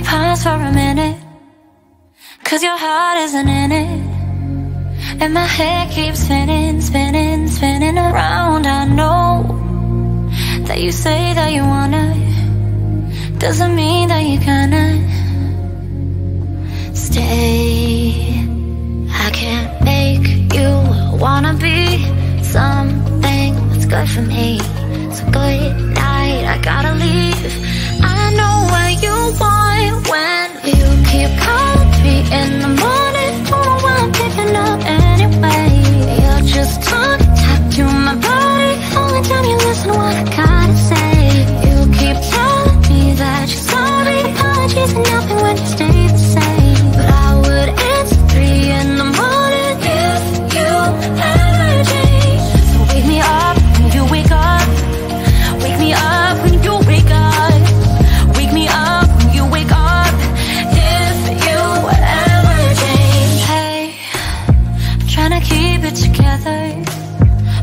me pause for a minute, 'cause your heart isn't in it, and my head keeps spinning, spinning, spinning around. I know that you say that you wanna, doesn't mean that you're gonna stay. I can't make you wanna be something that's good for me. So good night, I gotta leave. I know what you want when you keep calling me in the morning. Don't know why I'm picking up anyway. You're just talking, talk to my body. Only time you listen to what I gotta say. You keep telling me that you're sorry. Apologies and nothing when you stay the same. But I would answer 3 in the morning if you ever change. So wake me up when you wake up. Wake me up when you wake up. Wake me up when you wake up. If you ever change. Hey, I'm trying to keep it together,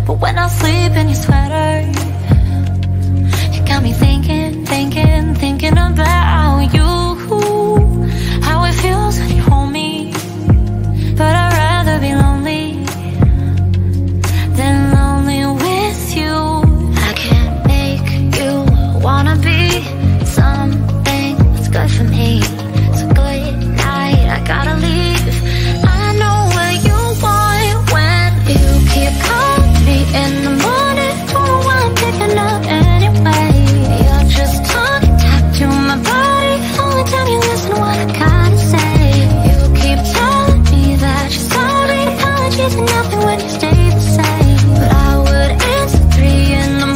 but when I sleep in your sweater, you got me thinking, thinking, thinking about you. How it feels when you hold me, but I'd rather be lonely than lonely with you. Wanna be something that's good for me. So good night, I gotta leave. I know what you want when you keep calling me in the morning. Don't know why I'm picking up anyway. You're just talking, talk to my body. Only time you listen to what I gotta say. You keep telling me that you're sorry. Apologies for nothing when you stay the same. But I would answer 3 in the morning.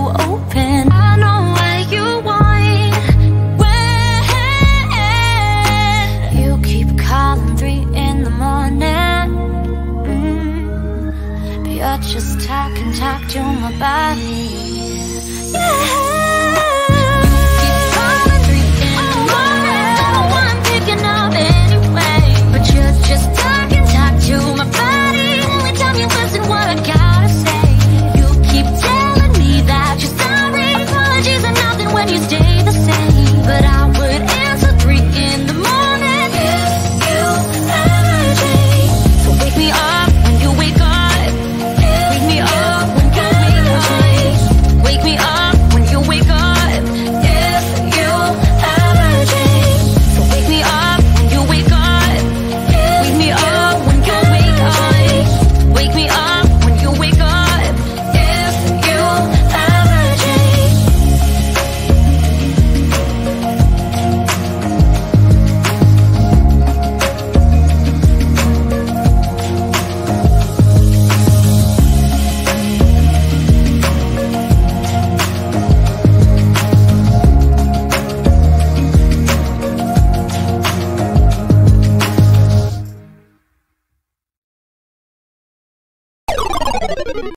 Too open. I know what you want when you keep calling 3 in the morning. But you're just talking, talk to my body. Yeah.